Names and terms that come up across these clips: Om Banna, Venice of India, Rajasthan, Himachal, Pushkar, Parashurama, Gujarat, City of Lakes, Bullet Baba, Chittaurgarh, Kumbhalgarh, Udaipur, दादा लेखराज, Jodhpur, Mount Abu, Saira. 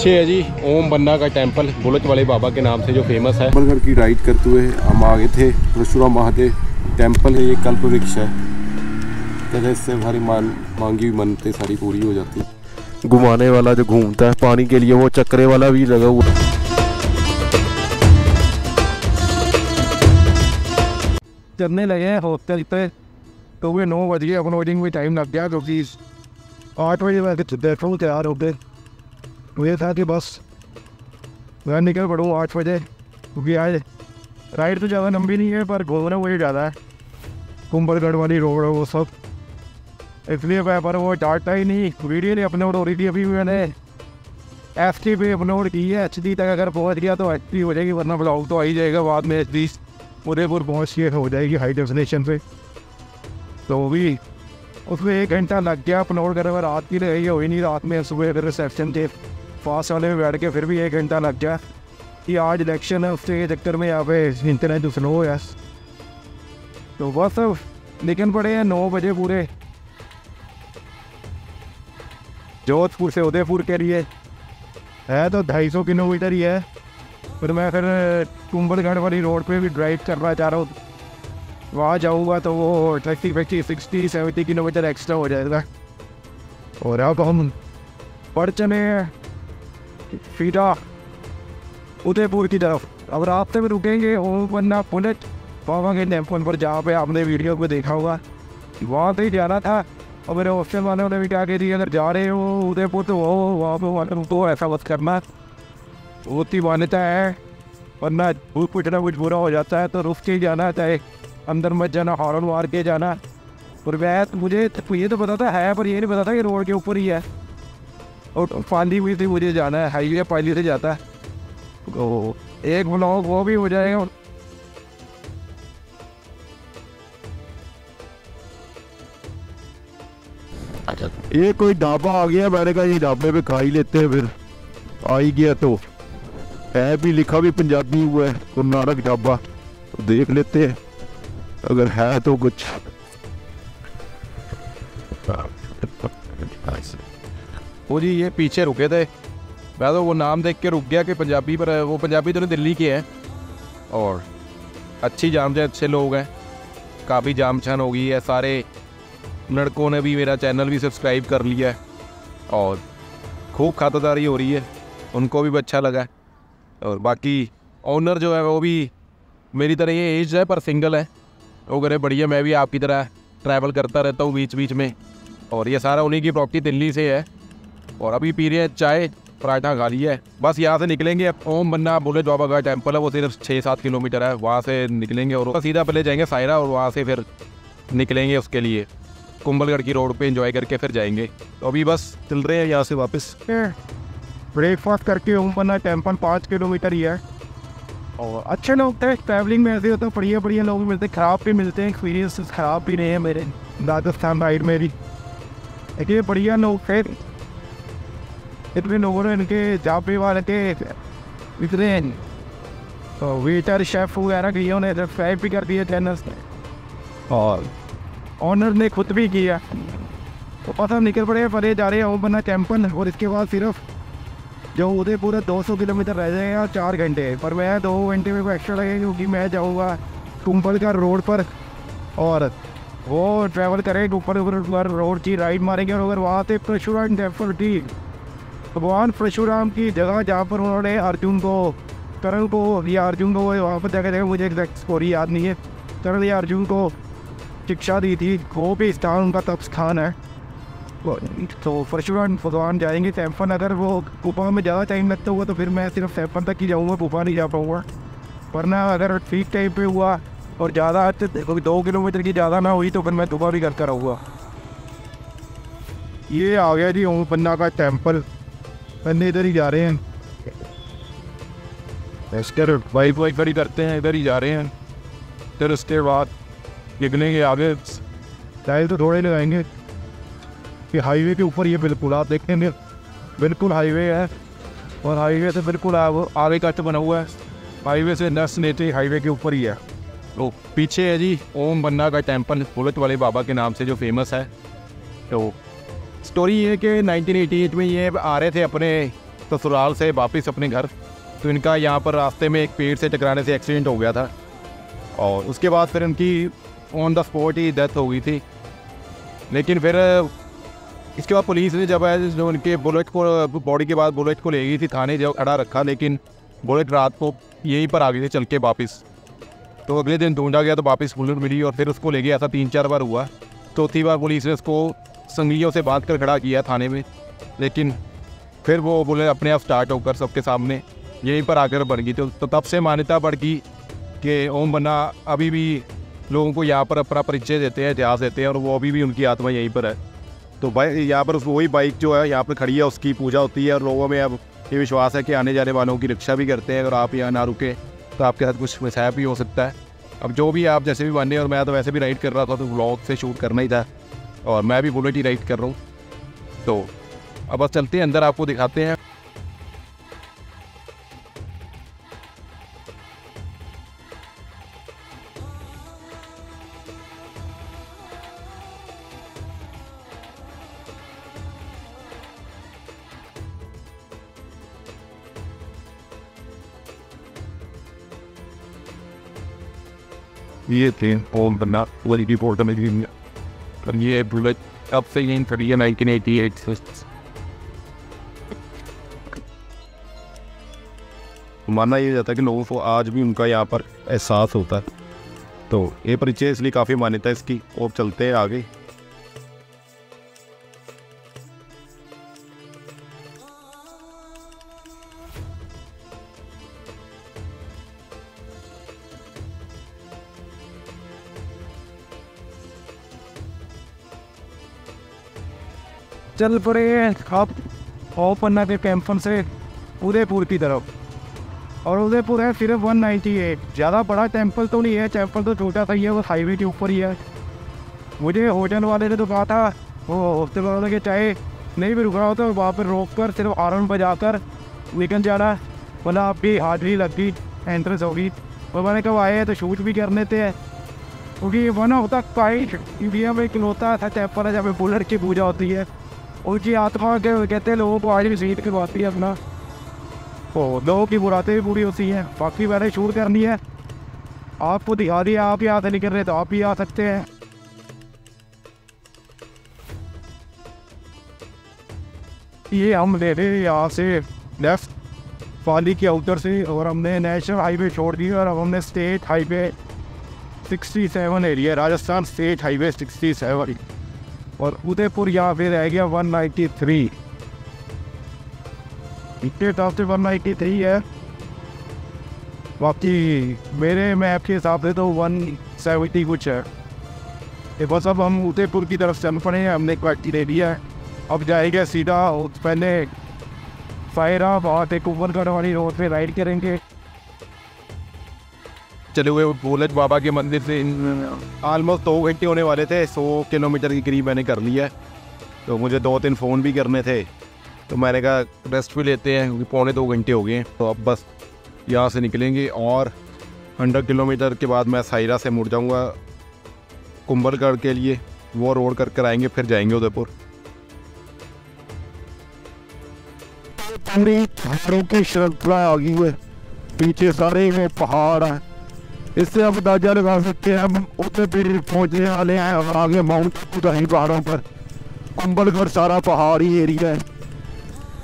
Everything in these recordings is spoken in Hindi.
अच्छे है जी। ओम बन्ना का टेम्पल बुलेट वाले बाबा के नाम से जो फेमस है। कुंभलगढ़ की राइड करते हुए हम आगे थे परशुराम महादेव टेम्पल है, ये कल्प वृक्ष है, जैसे इससे हमारी मांगी हुई मन्नतें सारी पूरी हो जाती है। घुमाने वाला जो घूमता है पानी के लिए वो चक्रे वाला भी लगा हुआ है। चलने लगे हैं होटल पे तो वे 9 बजे अपलोडिंग में टाइम लग गया, क्योंकि 8 बजे बैठो तैयार होते मुझे था कि बस मैं निकल पड़ूँ 8 बजे, क्योंकि आज राइड तो ज़्यादा लंबी नहीं है पर घूमना वही ज़्यादा है। कुंभलगढ़ वाली रोड है वो सब, इसलिए मैं पर वो डाटा ही नहीं वीडियो नहीं अपलोड हो रही थी। अभी मैंने HD पे अपलोड की है, HD तक अगर पहुँच गया तो HD हो जाएगी, वरना ब्लॉग तो आ ही जाएगा बाद में। HD उदयपुर पहुँच के हो जाएगी हाई डेफिनेशन पे, तो भी उसमें 1 घंटा लग गया अपलोड करने में। रात की रही हो ही नहीं, रात में सुबह फिर रिसेप्शन थे फास्ट वाले में बैठ के फिर भी 1 घंटा लग गया कि आज इलेक्शन है उसके चक्कर में यहाँ पे इंटरनेट स्लो हो गया। तो बस निकल पड़े हैं 9 बजे पूरे जोधपुर से उदयपुर के लिए, है तो 250 किलोमीटर ही है। फिर मैं फिर कुंभलगढ़ वाली रोड पे भी ड्राइव करना चाह रहा हूँ, वहाँ जाऊँगा तो वो 60-70 किलोमीटर एक्स्ट्रा हो जाएगा। और अब हम बढ़ चले सीधा उदयपुर की तरफ। अब रास्ते में रुकेंगे ओम बन्ना बुलेट बाबा के टेम्पल पर, जहाँ पे आपने वीडियो में देखा होगा, वहाँ से ही जाना था। और मेरे ऑप्शन वाले ने भी क्या कह दी, अगर जा रहे हो उदयपुर तो वो वहाँ पे वाले तो ऐसा मत करना, होती मान्यता है, वरना कुछ ना कुछ बुरा हो जाता है। तो रुक के जाना, चाहे अंदर मत जाना, हॉर्न मार के जाना। और वैसे मुझे ये तो पता था है, पर ये नहीं पता था कि रोड के ऊपर ही है। और पाली भी से मुझे जाना है, हाईवे पाली से जाता है, तो एक ब्लॉग वो भी हो जाएगा। ये कोई ढाबा आ गया, मैंने कहा ये ढाबे पे खा ही लेते हैं, फिर आ ही गया तो है भी लिखा भी पंजाबी हुआ है कर्नाटक ढाबा, तो देख लेते हैं अगर है तो कुछ। वो जी ये पीछे रुके थे, मैं तो वो नाम देख के रुक गया कि पंजाबी, पर वो पंजाबी तो दिल्ली के हैं और अच्छी जान से अच्छे लोग हैं। काफ़ी जान पहचान हो गई है, सारे लड़कों ने भी मेरा चैनल भी सब्सक्राइब कर लिया है और खूब खातिरदारी हो रही है, उनको भी अच्छा लगा। और बाकी ओनर जो है वो भी मेरी तरह ये एज है पर सिंगल है, वो करे बढ़िया। मैं भी आपकी तरह ट्रैवल करता रहता हूँ बीच बीच में, और ये सारा उन्हीं की प्रॉपर्टी दिल्ली से है। और अभी पी रहे हैं चाय, पराठा खा लिया है, बस यहाँ से निकलेंगे। अब ओम बन्ना बुलेट बाबा का टेम्पल है, वो सिर्फ 6-7 किलोमीटर है, वहाँ से निकलेंगे और सीधा पहले जाएंगे सायरा, और वहाँ से फिर निकलेंगे उसके लिए कुंभलगढ़ की रोड पे एंजॉय करके फिर जाएंगे। तो अभी बस चल रहे हैं यहाँ से वापस। ब्रेकफास्ट करके ओम बन्ना टेम्पल 5 किलोमीटर ही है। और अच्छे लोग थे, ट्रैवलिंग में ऐसे होता है बढ़िया बढ़िया लोग मिलते हैं, ख़राब भी मिलते हैं, एक्सपीरियंस ख़राब भी रहे हैं मेरे राजस्थान राइड में भी। देखिए बढ़िया लोग थे, इतने लोगों ने इनके जापे वाले थे, इतने वेटर शेफ़ वगैरह किए, उन्हें सब्सक्राइब भी कर दिए चैनल और ऑनर ने खुद भी किया। तो बस हम निकल पड़े, परे जा रहे हैं ओम बन्ना टेम्पल, और इसके बाद सिर्फ जो उदयपुर 200 किलोमीटर रह जाएगा 4 घंटे, पर मैं 2 घंटे मेरे को एक्स्ट्रा लगेगा क्योंकि मैं जाऊँगा कुंभलगढ़ रोड पर और वो ट्रैवल करेंगे ऊपर रोड की राइड मारेंगे। और अगर वहाँ से परशुराम टेम्पल की, भगवान परशुराम की जगह जहाँ पर उन्होंने अर्जुन को, करण को या अर्जुन को, वहाँ पर जगह जगह मुझे एग्जैक्ट स्टोरी याद नहीं है, करण या अर्जुन को शिक्षा दी थी, वो भी स्थान उनका तप स्थान है। तो परशुराम भगवान जाएंगे टेम्पल, अगर वो गुफा में ज़्यादा टाइम लगता हुआ तो फिर मैं सिर्फ टेम्पल तक ही जाऊँगा, गुफा नहीं जा पाऊँगा। वरना अगर ठीक टाइम पे हुआ और ज़्यादा 2 किलोमीटर की ज़्यादा ना हुई तो फिर मैं गुफा भी करता रहूँगा। ये आ गया जी ओम बन्ना का टेम्पल, पहले इधर ही जा रहे हैं, वाइप वाइप पर ही करते हैं, इधर ही जा रहे हैं। फिर उसके बाद निकलेंगे आगे, टाइल तो थोड़े लगाएंगे कि हाईवे के ऊपर ये बिल्कुल आप देखेंगे बिल्कुल हाईवे है, और हाईवे से बिल्कुल आगे कट बना हुआ है, हाईवे से नस लेते हाईवे के ऊपर ही है। तो पीछे है जी ओम बन्ना का टेम्पल बुलेट वाले बाबा के नाम से जो फेमस है। तो स्टोरी ये है कि 1988 में ये आ रहे थे अपने ससुराल से वापस अपने घर, तो इनका यहाँ पर रास्ते में एक पेड़ से टकराने से एक्सीडेंट हो गया था और उसके बाद फिर इनकी ऑन द स्पॉट ही डेथ हो गई थी। लेकिन फिर इसके बाद पुलिस ने जब उनके बुलेट को, बॉडी के बाद बुलेट को ले गई थी थाने, जब अड़ा रखा, लेकिन बुलेट रात को यहीं पर आ गई थी चल के वापस। तो अगले दिन ढूंढा गया तो वापस बुलेट मिली और फिर उसको ले गया। ऐसा 3-4 बार हुआ। चौथी बार पुलिस ने उसको संगलियों से बांध कर खड़ा किया थाने में, लेकिन फिर वो बुलेट अपने आप स्टार्ट होकर सबके सामने यहीं पर आकर बन गई। तो तब से मान्यता बढ़ गई कि ओम बन्ना अभी भी लोगों को यहाँ पर अपना परिचय देते हैं, इतिहास देते हैं और वो अभी भी उनकी आत्मा यहीं पर है। तो भाई यहाँ पर वही बाइक जो है यहाँ पर खड़ी है, उसकी पूजा होती है और लोगों में अब ये विश्वास है कि आने जाने वालों की रक्षा भी करते हैं। अगर आप यहाँ ना रुके तो आपके साथ कुछ मसायब भी हो सकता है। अब जो भी आप जैसे भी माने, और मैं तो वैसे भी राइड कर रहा था तो व्लॉग से शूट करना ही था और मैं भी बुलेट ही राइड कर रहा हूँ। तो अब बस चलते हैं अंदर, आपको दिखाते हैं। ये थे ओम बन्ना पोर्ट में, ये बुलेट अब से यहीं खड़ी है 1988 से। माना ये जाता है कि लोगों को आज भी उनका यहाँ पर एहसास होता है, तो ये परिचय इसलिए काफ़ी मान्यता इसकी। और चलते हैं आगे। चल पड़े आप ओम बन्ना के कैंपन से उदयपुर की तरफ, और उदयपुर है सिर्फ 198। ज़्यादा बड़ा टेम्पल तो नहीं है, टेम्पल तो छोटा सा ही है, वो हाईवे के ऊपर ही है। मुझे होटल वाले ने तो कहा था, वो होटल वाले के चाहे नहीं भी रुक रहा हो तो वहाँ पर रोक कर सिर्फ आरन बजा कर निकल जाना, वरना आपकी हाजिरी लग गई, एंट्रेंस होगी। और मैंने कब आए तो शूट भी करने थे, क्योंकि one of the kind India में इकलौता ऐसा टेम्पल है जहाँ पर बुलेट की पूजा होती है। उनकी आत्मा के कहते हैं लोगों को आज भी सीट करवाती है अपना, तो लोगों की बुरातें भी पूरी होती हैं। बाकी मैंने शूट करनी है, आपको दिखा दिया, आप यहाँ से निकल रहे तो आप भी आ सकते हैं। ये हम ले रहे यहाँ से लेफ्ट पाली के आउटर से, और हमने नेशनल हाईवे छोड़ दिया और अब हमने state highway 67 area, Rajasthan state highway 67, और उदयपुर यहाँ पे रह गया 193। इतने टॉप से 193 है, बाकी मेरे मैप के हिसाब से तो 170 कुछ है। ये बस अब हम उदयपुर की तरफ चल पड़े हैं, हमने क्वालिटी ले लिया है। अब जाएगा सीधा, पहले सायरा बहुत एक कुंभलगढ़ वाली रोड पे राइड करेंगे। चले हुए बुलेट बाबा के मंदिर से ऑलमोस्ट 2 घंटे होने वाले थे। 100 किलोमीटर के करीब मैंने कर लिया। तो मुझे 2-3 फ़ोन भी करने थे, तो मैंने कहा रेस्ट भी लेते हैं क्योंकि 2.25 घंटे हो गए। तो अब बस यहाँ से निकलेंगे और 100 किलोमीटर के बाद मैं सायरा से मुड़ जाऊँगा कुंभलगढ़ के लिए, वो रोड कर कर आएँगे, फिर जाएँगे उदयपुर। पीछे सारे में पहाड़ हैं, इससे आप अंदाजा लगा सकते हैं हम उदयपुर पहुँचने वाले हैं। और आगे माउंट अबू तो पहाड़ों पर, कुंभलगढ़ सारा पहाड़ी एरिया है।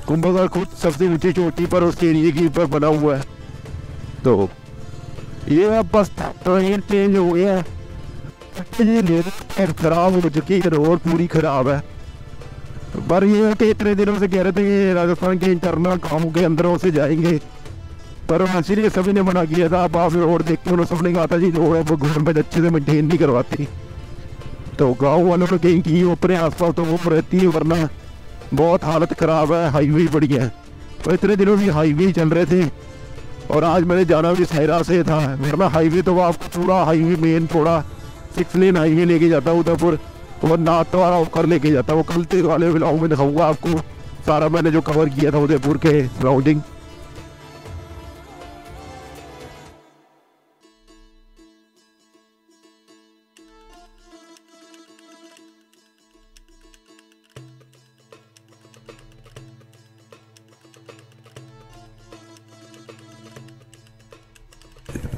कुंभलगढ़ खुद सबसे ऊँची चोटी पर उसके एरिए के ऊपर बना हुआ है। तो ये अब बस ट्रेन चेंज हो गया है, खराब हो चुकी है, रोड पूरी ख़राब है। पर ये कि इतने दिनों से कह रहे थे कि राजस्थान के इंटरनल गाँव के अंदरों से जाएंगे, पर इसीलिए सभी ने मना किया था। आप रोड देखते हो, सबने कहा था जी रोड है वो गवर्नमेंट अच्छे से मेंटेन नहीं करवाती, तो गाँव वालों को कहीं की अपने आस पास तो वो रहती है, वरना बहुत हालत ख़राब है। हाईवे बढ़िया है, तो इतने दिनों भी हाईवे चल रहे थे। और आज मैंने जाना भी सायरा से था, वरना हाईवे तो आपको पूरा हाईवे मेन थोड़ा 6 लेन हाईवे लेके जाता उदयपुर, और नाथ वाला होकर लेके जाता। वो कल तेल वाले ब्लॉग में दिखाऊँगा आपको सारा मैंने जो कवर किया था उदयपुर के सराउंडिंग।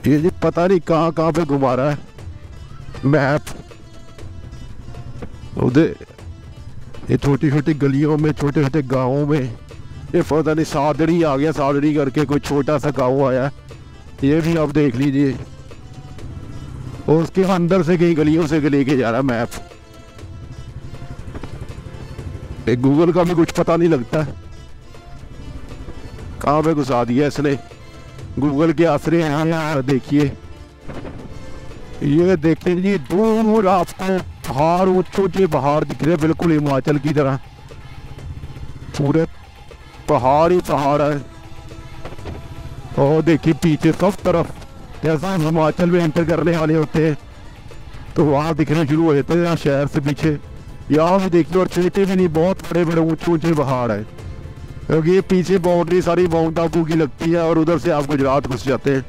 ये जी पता नहीं कहाँ कहाँ पे घुमा रहा है मैप। उधर ये छोटी छोटी गलियों में, छोटे छोटे गांवों में, ये पता नहीं सादड़ी आ गया, सादड़ी करके कोई छोटा सा गांव आया है, ये भी आप देख लीजिए। और उसके अंदर से कई गलियों से लेके जा रहा है मैप। एक गूगल का भी कुछ पता नहीं लगता कहाँ पे घुसा दिया इसने, गूगल के आसरे हैं यहाँ। देखिए ये देखते जी दूर आपको पहाड़, ऊंचे पहाड़ दिख रहे बिल्कुल हिमाचल की तरह, पूरे पहाड़ ही पहाड़ है। और देखिए पीछे सब तरफ, जैसा हिमाचल में एंटर करने वाले होते हैं तो वहाँ दिखने शुरू हो जाते हैं यहाँ शहर से पीछे। यहाँ भी देखिए, और छोटे भी नहीं, बहुत बड़े बड़े ऊंचे ऊंचे पहाड़ है, क्योंकि ये पीछे बाउंड्री सारी माउंट आबू की लगती है और उधर से आप गुजरात घुस जाते हैं।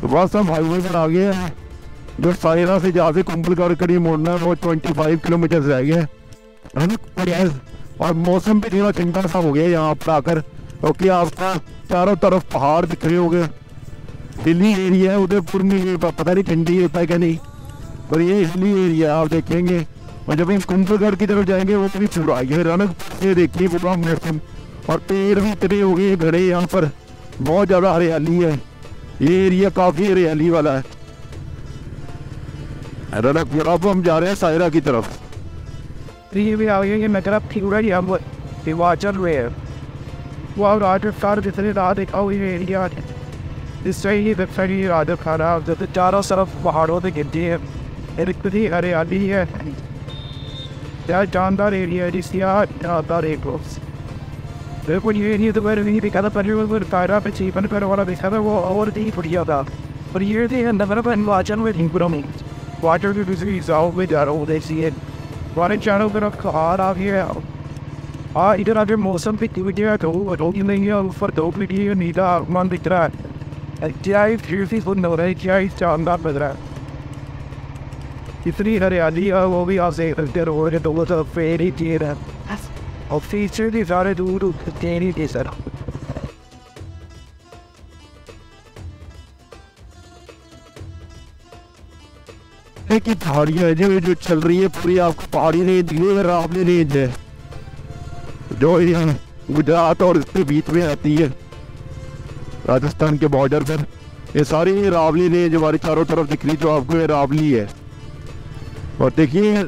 तो बस हम हाईवे पर आ गए हैं, जो सायरा से जहाँ से कुंभलगढ़ करीब मोड़ना है वो 25 किलोमीटर रह गया है ना। और मौसम भी थोड़ा ठंडा सा हो गया यहाँ पर आकर, क्योंकि आपका चारों तरफ पहाड़ दिख रहे हो गए। हिली एरिया है उदयपुर में, पता नहीं ठंडी होता है क्या नहीं, पर ये हिली एरिया आप देखेंगे। और जब हम कुंभलगढ़ की तरफ जाएंगे वो भी पूरा आइए रौनक, ये देखिए पूरा मौसम। और पेड़ भी इतने हो गए घड़े यहाँ पर, बहुत ज़्यादा हरियाली है, ये एरिया काफ़ी हरियाली वाला है रौनक। अब हम जा रहे हैं सायरा की तरफ। ये भी आ गया, ये नगरब थीड़ा यहाँ पर हिमाचल में है। वह राजस्थान जितने रात देखा हुई एरिया है, इस टाइम ये वेबसाइट ये राजस्थान आप जैसे चारों तरफ पहाड़ों से गिरती है, इतनी हरियाली है, क्या जानदार एरिया है जिसकी जानदार एक रोज बिल्कुल। ये एरिया तो मैंने नहीं देखा था पहले, सायरा पे चीपन पर वाला देखा था वो, और नहीं फुटिया था। पर ये थे नगरब हिमाचल में थी पूरा में वाटर की दूसरी हिसाब में जा रहा हूँ, देखिए है हमारे चारों तरफ पहाड़ आ गया। हाँ इधर आगे मौसम भी है, धूप रोगी नहीं है, ऊपर धूप भी है, नीला आसमान दिख रहा है, क्या ही फिर से सुन हो रहा है, क्या ही शानदार बज रहा है, इतनी हरियाली है। वो भी आप देख सकते हो रहे दोनों तरफ पेड़ ही पेड़ है, और फीचर भी सारे दूर पेड़ ही थे सर। की पहाड़ियाँ है जो चल रही है पूरी, आपको पहाड़ी रेंज नहीं, रावली रेंज है जो यहाँ गुजरात और इसके बीच में आती है राजस्थान के बॉर्डर पर। ये सारी रावली रेंज हमारी चारों तरफ दिख रही, जो आपको रावली है। और देखिए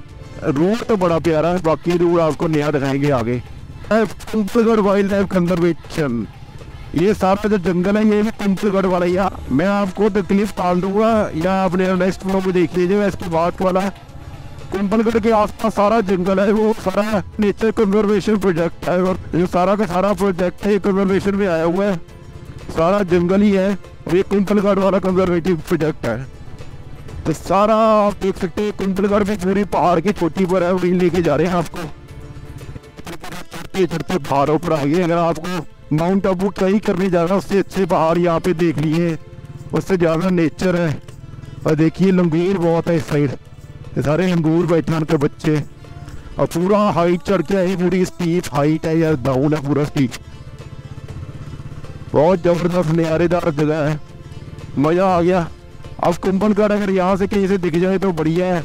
रूट तो बड़ा प्यारा है, बाकी रूट आपको नया दिखाएंगे आगे। कुंभलगढ़ वाइल्ड लाइफ कंजर्वेशन, ये सारा जो जंगल है ये भी कुंभलगढ़ वाला ही है। मैं आपको तकलीफ टाल दूंगा या अपने नेक्स्ट व्लॉग में देख लीजिए। वैसे बात वाला कुंभलगढ़ के आसपास सारा जंगल है, वो सारा नेचर कंजर्वेशन प्रोजेक्ट है, और ये सारा का सारा प्रोजेक्ट है ये कंजर्वेशन में आया हुआ है, सारा जंगल ही है, और ये कुंभलगढ़ वाला कंजर्वेटिव प्रोजेक्ट है। तो सारा आप देख सकते हैं कुंभलगढ़ में पूरी पहाड़ की चोटी पर है, वहीं लेके जा रहे हैं आपको, चढ़ते पहाड़ों पर आगे। अगर आपको माउंट आबू कहीं करने जा रहा है, उससे अच्छे पहाड़ यहाँ पे देख लिए, उससे ज़्यादा नेचर है। और देखिए लंगूर बहुत है इस साइड, सारे लंगूर बैठन के बच्चे, और पूरा हाइट चढ़ के है, पूरी स्टीप हाइट है यार, डाउन है पूरा स्टीप। बहुत ज़बरदस्त नज़ारेदार जगह है, मज़ा आ गया। अब कुंभलगढ़ अगर यहाँ से कहीं से दिख जाए तो बढ़िया है,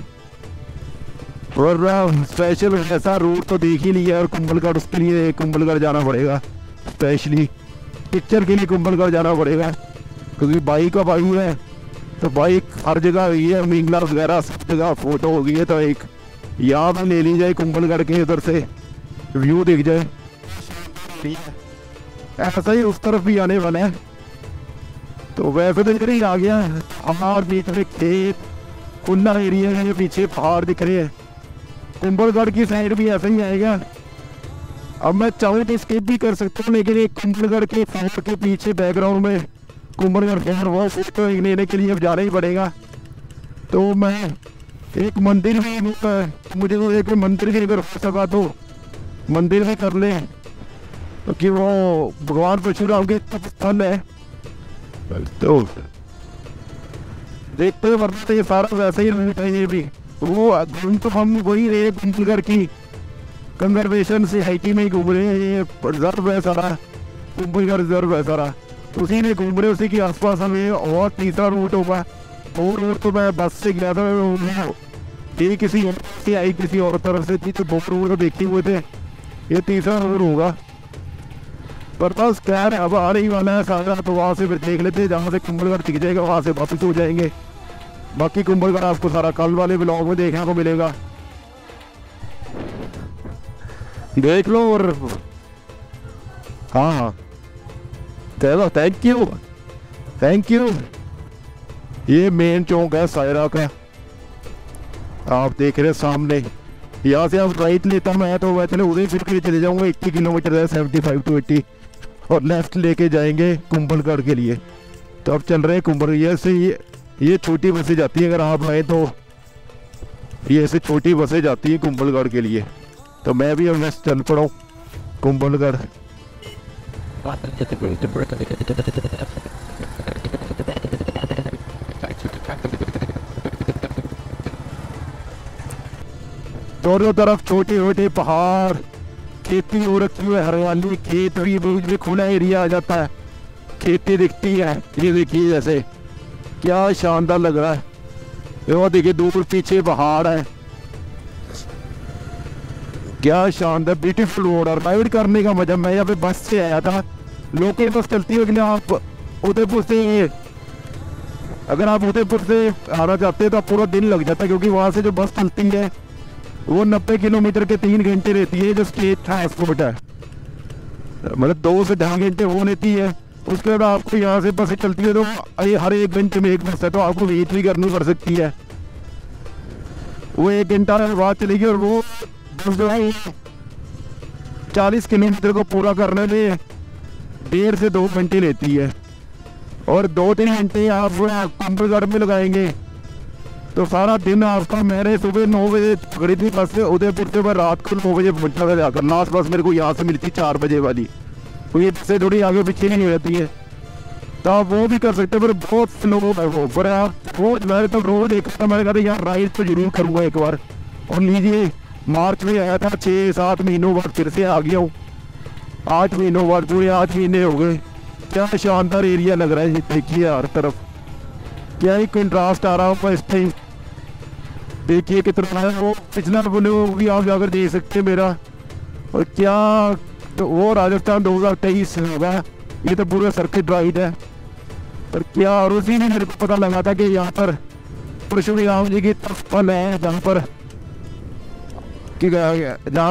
और स्पेशल ऐसा रूट तो देख ही लिया है, और कुंभलगढ़ उसके लिए कुंभलगढ़ जाना पड़ेगा, स्पेशली पिक्चर के लिए कुंभलगढ़ जाना पड़ेगा, क्योंकि बाइक का भाई है तो बाइक हर जगह हुई है, मिंगला वगैरह सब जगह फोटो हो गई है। तो एक यहाँ पर ले ली जाए कुंभलगढ़ के उधर से व्यू दिख जाए, ऐसा ही उस तरफ भी आने वाला है। तो वैसे तो इधर ही आ गया है, पहाड़ बीच में खेत खुला एरिया है, पीछे पहाड़ दिख रहे हैं। कुंभलगढ़ की साइड भी ऐसा ही आएगा। अब मैं चाहूँ तो स्किप भी कर सकता हूँ, लेकिन एक कुंभलगढ़ के फोटो के पीछे बैकग्राउंड में कुंभलगढ़ के वो फोटो लेने के लिए अब जाना ही पड़ेगा। तो मैं एक मंदिर भी मुझे तो एक मंदिर भी अगर हो सका तो मंदिर भी कर लें, क्योंकि तो वो भगवान परशुराम के स्थल है। तो देखते हैं वरना ये सारा वैसे ही रहता है, ये भी वो तो हम वही रहे कुंभलगढ़ की कंजर्वेशन से हाइटी में घूम रहे हैं, ये रिजर्व है सारा कुंभलगढ़ रिजर्व है सारा। उसी में घूम रहे, उसी के आसपास हमें और तीसरा रूट होगा। वो रूट तो मैं बस से गया था, ये किसी से आई किसी और तरफ से थी, तो दो रूट देखते हुए थे ये तीसरा रूट होगा। पर बस खैर अब आ रही वाला है सारा, तो वहाँ से फिर देख लेते हैं जहाँ से कुंभलगढ़ दिख जाएगा वहाँ से वापस हो जाएंगे। बाकी कुंभलगढ़ आपको सारा कल वाले ब्लॉग में देखने को मिलेगा, देख लो। और हाँ हाँ चलो, थैंक यू थैंक यू। ये मेन चौक है सायरा का, आप देख रहे हैं सामने। यहाँ से आप राइट लेता मैं तो मैं चले उदयपुर के लिए चले जाऊँगा, 80 किलोमीटर है 75 to 80, और लेफ्ट लेके जाएंगे कुंभलगढ़ के लिए। तो आप चल रहे हैं कुंभलगढ़ से, ये छोटी बसें जाती है, अगर आप आए तो ये ऐसे छोटी बसें जाती है कुंभलगढ़ के लिए। तो मैं भी अब चल पड़ा हूँ कुंभलगढ़। दोनों तरफ छोटे छोटे पहाड़, खेती हो रखी है, हरियाली, खेत भी, खुला एरिया आ जाता है, खेती दिखती है। ये देखिए जैसे क्या शानदार लग रहा है। वो देखिए दूर पीछे पहाड़ है, क्या शानदार ब्यूटीफुल रोड। और राइड करने का मजा, मैं यहाँ पे बस से आया था, लोकल बस चलती है। लेकिन आप उदयपुर से, अगर आप उदयपुर से आना चाहते हैं तो पूरा दिन लग जाता है, क्योंकि वहाँ से जो बस चलती है वो 90 किलोमीटर के 3 घंटे रहती है, जो स्टेट ट्रांसपोर्ट है, मतलब 2 से 2.5 घंटे वो रहती है। उसके बाद आपको यहाँ से बसें चलती है, तो हर 1 घंटे में 1 बस है, तो आपको वेट भी करनी पड़ सकती है। वो 1 घंटा बाद चलेगी, और वो बस जो है 40 किलोमीटर को पूरा करने में 1.5 से 2 घंटे लेती है, और 2-3 घंटे आप कुंभलगढ़ में लगाएंगे। तो सारा दिन आपका, मैंने सुबह 9 बजे पकड़ी थी बस से उदयपुर से, मैं रात को 9 बजे पहुँचा था जाकर। लास्ट बस मेरे को यहाँ से मिलती 4 बजे वाली, तो ये से थोड़ी आगे पीछे नहीं रहती है, तो आप वो भी कर सकते हैं। पर बहुत स्लो है वो, पर आप रोज, मैंने तो रोज देखता, मैंने कहा यार राइड तो जरूर करूँगा एक बार। और लीजिए मार्च में आया था, 6-7 महीनों बाद फिर से आ गया हूँ, 8 महीनों बाद, पूरे 8 महीने हो गए। क्या शानदार एरिया लग रहा है, देखिए हर तरफ क्या ही कंट्रास्ट आ रहा होगा इस टाइम। देखिए कितना है वो, पिछला वो भी आप जाकर देख सकते हैं मेरा। और क्या तो वो राजस्थान 2023 होगा, ये तो पूरा सर्किट राइड है। पर क्या, और उसी में मेरे को पता लगा था कि यहाँ पर परशुराम जी की तपस्थल है, जहाँ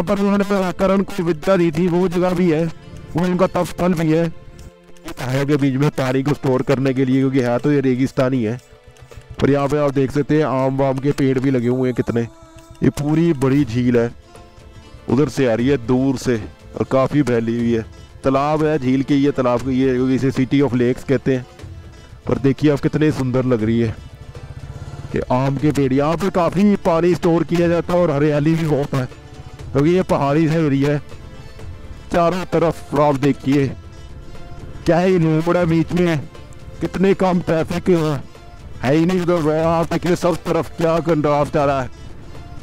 पर उन्होंने करण को विद्या दी थी, वो जगह भी है, वो उनका तपस्थल भी है। पहाड़ों के बीच में तारी को स्टोर करने के लिए, क्योंकि है तो ये रेगिस्तान ही है। पर यहाँ पे आप देख सकते हैं आम वाम के पेड़ भी लगे हुए हैं कितने। ये पूरी बड़ी झील है, उधर से आ रही है दूर से, और काफ़ी फैली हुई है। तालाब है झील के, ये तालाब की ये, क्योंकि इसे सिटी ऑफ लेक्स कहते हैं। पर देखिए आप कितने सुंदर लग रही है कि आम के पेड़, यहाँ पर काफ़ी पानी स्टोर किया जाता है, और हरियाली भी बहुत है, क्योंकि ये पहाड़ी से एरिया है। चारों तरफ आप देखिए क्या ही बड़ा, बीच में कितने कम ट्रैफिक है ही नहीं। उधर आप देखिए सब तरफ क्या कंट्रास्ट आ रहा है,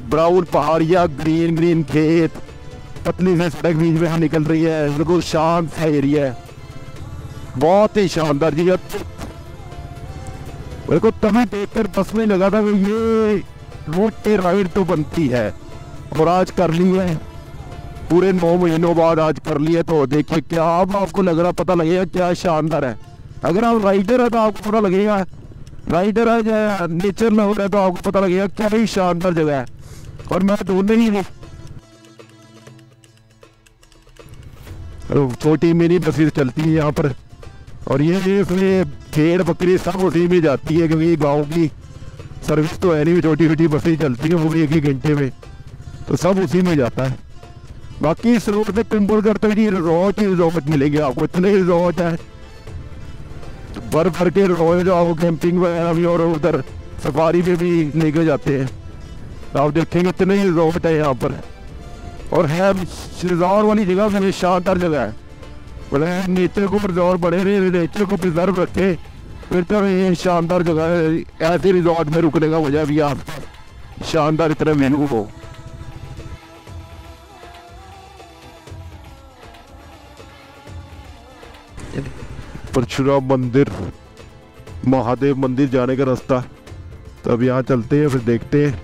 ब्राउन पहाड़ियाँ, ग्रीन ग्रीन खेत, पतली से सड़क बीच में निकल रही है, बिल्कुल शांत सा एरिया है, बहुत ही शानदार जी। मेरे को तभी देखकर बस में लगा था कि ये रोड पे राइड तो बनती है, और आज कर ली है, पूरे 9 महीनों बाद आज कर लिए। तो देखिए क्या आपको लग रहा, पता लगेगा क्या शानदार है। अगर आप राइडर है तो आपको पता लगेगा, राइडर है या नेचर लवर है तो आपको पता लगेगा क्या ही शानदार जगह है। और मैं ढूंढने ही नहीं, छोटी मेरी बसें चलती है यहाँ पर, और ये इसमें भेड़ बकरी सब उसी में जाती है, क्योंकि गाँव की सर्विस तो है नहीं, छोटी छोटी बसें चलती है, वो भी 1-1 घंटे में, तो सब उसी में जाता है। बाकी इस रोड पे कुंभलगढ़ तो ये रोज ही रिजॉर्ट मिलेंगे आपको, इतने रिजॉर्ट है भर भर के रोज, आपको कैंपिंग वगैरह भी, और उधर सफारी पे भी लेके जाते हैं। आप देखेंगे इतने ही रिजॉर्ट है यहाँ पर, और है रिजॉर्ट वाली जगह में शानदार जगह है। बोले नेचर को रिजॉर्ट बने रहे, नेचर को प्रिजर्व रखे, फिर तो ये शानदार जगह है। ऐसे रिजॉर्ट में रुकने का वजह भी आप शानदार इतने मेनू हो। परशुराम मंदिर महादेव मंदिर जाने का रास्ता। तो अब यहाँ चलते हैं फिर देखते हैं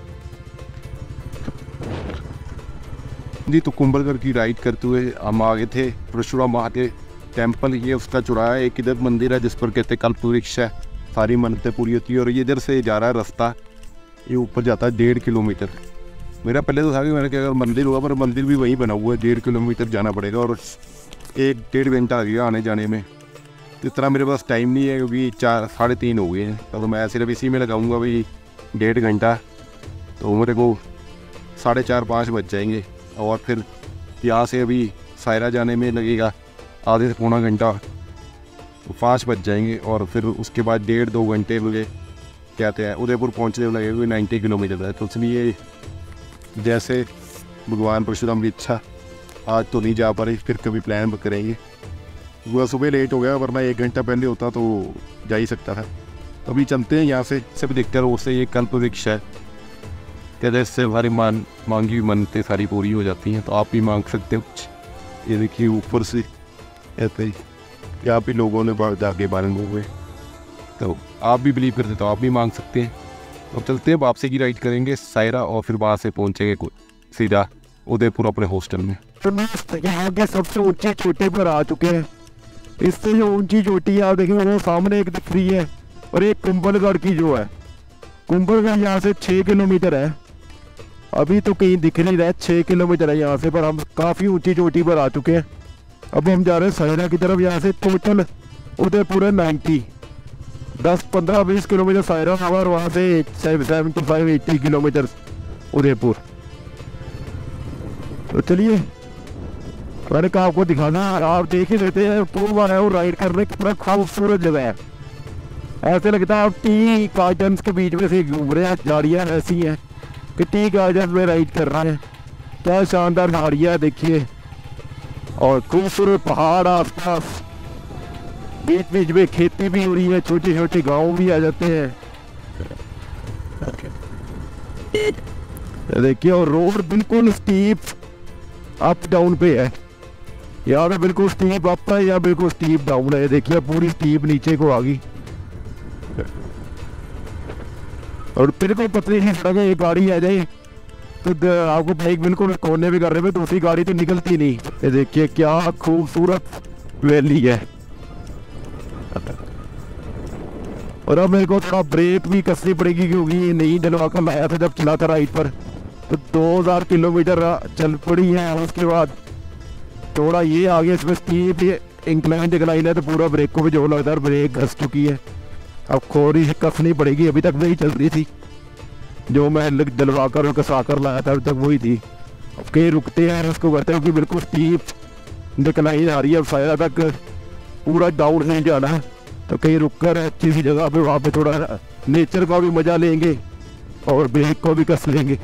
जी। तो कुंभलगढ़ की राइड करते हुए हम आगे थे परशुराम महादेव टेम्पल, ये उसका चौराहा है। एक इधर मंदिर है जिस पर कहते हैं कल्पवृक्ष है, सारी मन्नतें पूरी होती है। और ये इधर से जा रहा है रास्ता, ये ऊपर जाता है 1.5 किलोमीटर। मेरा पहले तो था कि मैंने कहा अगर मंदिर हुआ, पर मंदिर भी वहीं बना हुआ है, 1.5 किलोमीटर जाना पड़ेगा और 1-1.5 घंटा आ गया आने जाने में। तो इतना मेरे पास टाइम नहीं है क्योंकि 4-3.5 हो गए हैं। तो मैं सिर्फ इसी में लगाऊँगा भाई 1.5 घंटा, तो मेरे को 4:30-5 बज जाएंगे। और फिर यहाँ से अभी सायरा जाने में लगेगा आधे से पौना घंटा, तो 5 बज जाएंगे। और फिर उसके बाद 1-2 घंटे लगे कहते हैं उदयपुर पहुँचने में लगेगा 90 किलोमीटर है। तो इसलिए जैसे भगवान परशुराम की इच्छा, आज तो नहीं जा पा रही, फिर कभी प्लान करेंगे। वह सुबह लेट हो गया, वरना 1 घंटा पहले होता तो जा ही सकता था। अभी चलते हैं यहाँ से सब देखते हैं। उससे ये कल्पवृक्ष है, कहते हैं इससे हमारी मांगी हुई मन्नतें सारी पूरी हो जाती हैं। तो आप भी मांग सकते हो कुछ। ये देखिए ऊपर से ऐसे ही यहाँ भी लोगों ने जाके बारंग हुए, तो आप भी बिलीव करते तो आप भी मांग सकते हैं। अब चलते हैं वापसी की राइड करेंगे सायरा और फिर वहाँ से पहुँचेंगे सीधा उदयपुर अपने हॉस्टल में। यहाँ के सबसे ऊंची चोटी पर आ चुके हैं। इससे जो ऊंची चोटी है आप देखेंगे वो सामने एक दिख रही है, और एक कुंभलगढ़ की जो है, कुंभलगढ़ यहाँ से 6 किलोमीटर है। अभी तो कहीं दिख नहीं रहा है, 6 किलोमीटर है यहाँ से, पर हम काफ़ी ऊंची चोटी पर आ चुके हैं। अब हम जा रहे हैं सायरा की तरफ। यहाँ से टोटल उदयपुर है 90, 10-15-20 किलोमीटर सायरा, और वहाँ से 75-80 किलोमीटर उदयपुर। तो चलिए मैंने कहा आपको दिखाना, आप देख ही लेते हैं। पूर्व वाला है वो राइड करने की पूरा खूबसूरत जगह है। ऐसे लगता है आप टी गार्डन के बीच में से घूम रहे हैं। झाड़ियाँ ऐसी हैं कि टी गार्डन में राइड कर रहे हैं। क्या शानदार झाड़ियाँ देखिए, और खूबसूरत पहाड़ आस पास, बीच बीच में खेती भी हो रही है, छोटे छोटे गांव भी आ जाते हैं। देखिए और रोड बिल्कुल स्टीप अप डाउन पे है। यहाँ पे बिल्कुल स्टीप अप है, यहाँ बिल्कुल स्टीप डाउन है। देखिए पूरी स्टीप नीचे को आ गई, और बिल्कुल पतली सी सड़क है। एक गाड़ी आ जाए तो आपको बाइक बिल्कुल कोने भी कर रहे हैं, दूसरी गाड़ी तो निकलती नहीं। ये देखिए क्या खूबसूरत वैली है। और अब मेरे को थोड़ा ब्रेक भी कसनी पड़ेगी क्योंकि नहीं डलवा कर लाया था जब चला था राइड पर, तो 2000 किलोमीटर चल पड़ी है। उसके बाद थोड़ा ये आगे इसमें स्टीप इंक्लाइन डिक्लाइन है, तो पूरा ब्रेक को भी जो लगता है ब्रेक घस चुकी है। अब खोरी कसनी पड़ेगी, अभी तक वही चल रही थी जो मैं डलवा कर और कसा कर लाया था, अभी तक वही थी। अब कहीं रुकते हैं उसको कहते हैं कि बिल्कुल स्टीप डिक्लाइन आ रही है, अब सायरा तक पूरा डाउन हिल जाना है। तो कहीं रुककर अच्छी सी जगह पे वहाँ पे थोड़ा नेचर का भी मज़ा लेंगे और ब्रेक को भी कस लेंगे।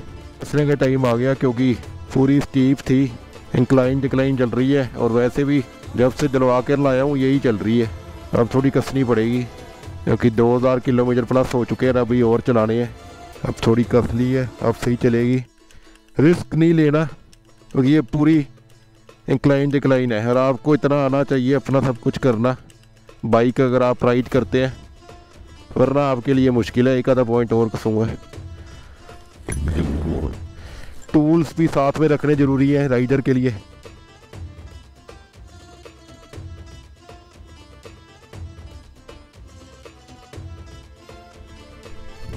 कसने का टाइम आ गया क्योंकि पूरी स्टीप थी, इंक्लाइन डिक्लाइन चल रही है, और वैसे भी जब से डलवा कर लाया हूँ यही चल रही है। अब थोड़ी कसनी पड़ेगी क्योंकि 2000 किलोमीटर प्लस हो चुके हैं, अभी और चलाने हैं। अब थोड़ी कस ली है, अब सही चलेगी। रिस्क नहीं लेना क्योंकि ये पूरी इंक्लाइन डिक्लाइन है, और आपको इतना आना चाहिए अपना सब कुछ करना बाइक अगर आप राइड करते हैं, वरना आपके लिए मुश्किल है। एक आधा पॉइंट और कसूँगा। टूल्स भी साथ में रखने ज़रूरी है राइडर के लिए।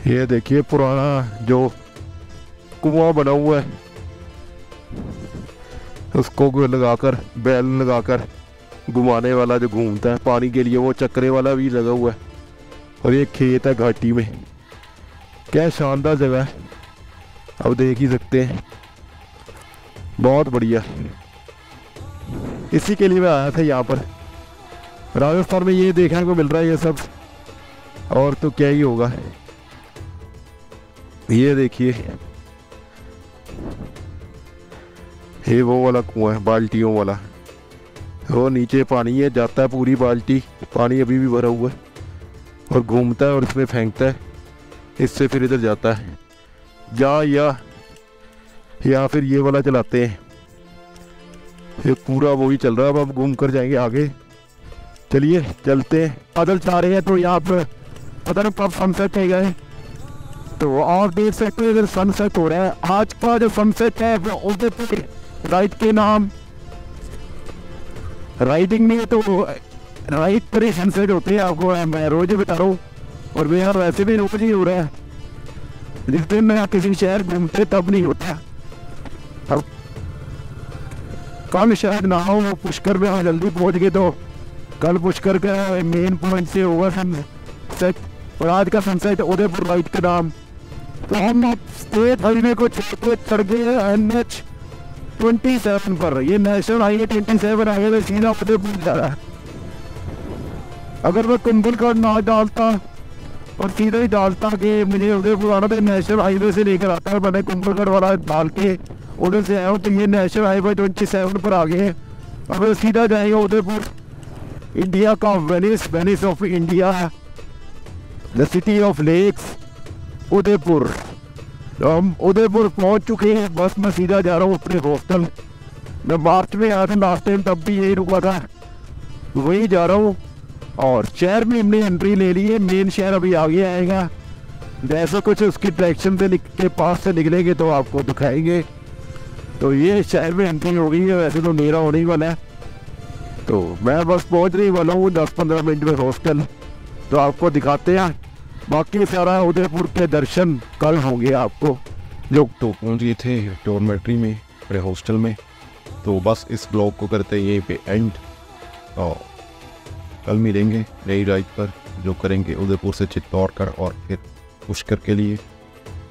ये देखिए पुराना जो कुआं बना हुआ है, उसको लगाकर बैल लगाकर घुमाने वाला जो घूमता है पानी के लिए, वो चक्करे वाला भी लगा हुआ है। और ये खेत है घाटी में, क्या शानदार जगह है, अब देख ही सकते हैं, बहुत बढ़िया। इसी के लिए मैं आया था यहाँ पर। राजस्थान में ये देखने को मिल रहा है ये सब, और तो क्या ही होगा। ये देखिए ये वो वाला कुआं है बाल्टियों वाला, वो नीचे पानी है, जाता है पूरी बाल्टी, पानी अभी भी भरा हुआ है, और घूमता है और इसमें फेंकता है, इससे फिर इधर जाता है या फिर ये वाला चलाते हैं। ये पूरा वो ही चल रहा है। अब हम घूम कर जाएंगे आगे चलिए चलते हैं। बादल छा रहे हैं तो यहाँ पर पता नहीं कब सनसेट है गए, तो आप देख सकते हैं इधर सनसेट हो रहा है। आज का जो सनसेट है उदयपुर राइट के नाम राइडिंग नहीं है तो राइट पर ही सनसेट होते हैं। आपको मैं रोज ही बता रहा हूँ और मेरा वैसे भी रोज ही हो रहा है। जिस दिन मैं किसी शहर घूमते तब नहीं होता। अब कल शायद ना हो, पुष्कर में हम जल्दी पहुँच गए तो कल पुष्कर का मेन पॉइंट से होगा सनसेट और आज का सनसेट उदयपुर राइट का नाम। तो हम स्टेट हाईवे को चढ़ गए NH 27 पर। ये नेशनल हाईवे 27 हाईवे सीधा उदयपुर जा रहा है। अगर मैं कुंभलगढ़ ना डालता और सीधा ही डालता कि मुझे उदयपुर आना, तो नेशनल हाईवे से लेकर आता है। मैंने कुंभलगढ़ वाला डाल के उधर से आया हूँ तो ये नेशनल हाईवे 27 पर आ गए। अब सीधा जाएगा उदयपुर। इंडिया का वेनिस ऑफ इंडिया है, the city of lakes Udaipur. तो हम उदयपुर पहुंच चुके हैं। बस मैं सीधा जा रहा हूँ अपने हॉस्टल। मैं मार्च में आया था लास्ट टाइम, तब भी यही रुका था, वही जा रहा हूँ। और शहर में हमने एंट्री ले ली है, मेन शहर अभी आगे आएगा। जैसा कुछ उसकी ट्रैक्शन के पास से निकलेंगे तो आपको दिखाएंगे। तो ये शहर में एंट्री हो गई है, वैसे तो अंधेरा होने ही वाला है। तो मैं बस पहुंचने वाला हूँ 10-15 मिनट में हॉस्टल, तो आपको दिखाते हैं। बाकी सारा उदयपुर के दर्शन कल होंगे आपको। जो तो पहुँच गए थे डॉर्मेट्री में अपने हॉस्टल में, तो बस इस ब्लॉग को करते यहीं पे एंड। और कल मिलेंगे नई राइड पर जो करेंगे उदयपुर से चित्तौड़गढ़ और फिर पुष्कर के लिए।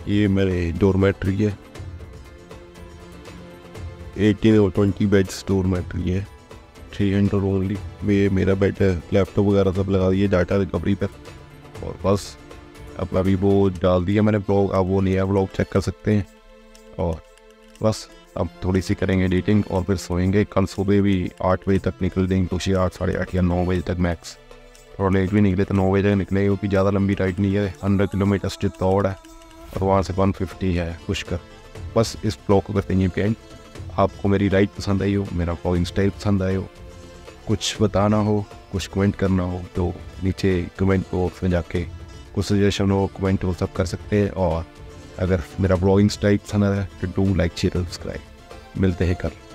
ये मेरे डॉर्मेट्री है, 18 और 20 बेड्स डॉर्मेट्री है, 300 ओनली। ये मेरा बेड है, लैपटॉप वगैरह सब लगा दिए डाटा रिकवरी पर। और बस अब अभी वो डाल दिया मैंने ब्लॉग, अब वो नया ब्लॉग चेक कर सकते हैं। और बस अब थोड़ी सी करेंगे एडिटिंग और फिर सोएंगे। कल सुबह भी 8 बजे तक निकल देंगे, कुछ 8, 8:30 या 9 बजे तक मैक्स। थोड़ा लेट भी निकले तो 9 बजे तक निकलेंगे क्योंकि ज़्यादा लंबी राइड नहीं है। 100 किलोमीटर चित्तौड़ है और वहाँ से 150 है पुष्कर। बस इस ब्लॉग को करते हैं एंड। आपको मेरी राइड पसंद आई हो, मेरा ब्लॉगिंग स्टाइल पसंद आया हो, कुछ बताना हो, कुछ कमेंट करना हो तो नीचे कमेंट बॉक्स में जाके कुछ सजेशन हो, कमेंट हो, सब कर सकते हैं। और अगर मेरा ब्लॉगिंग स्टाइल पसंद आया तो डू लाइक, शेयर और सब्सक्राइब। मिलते हैं कल।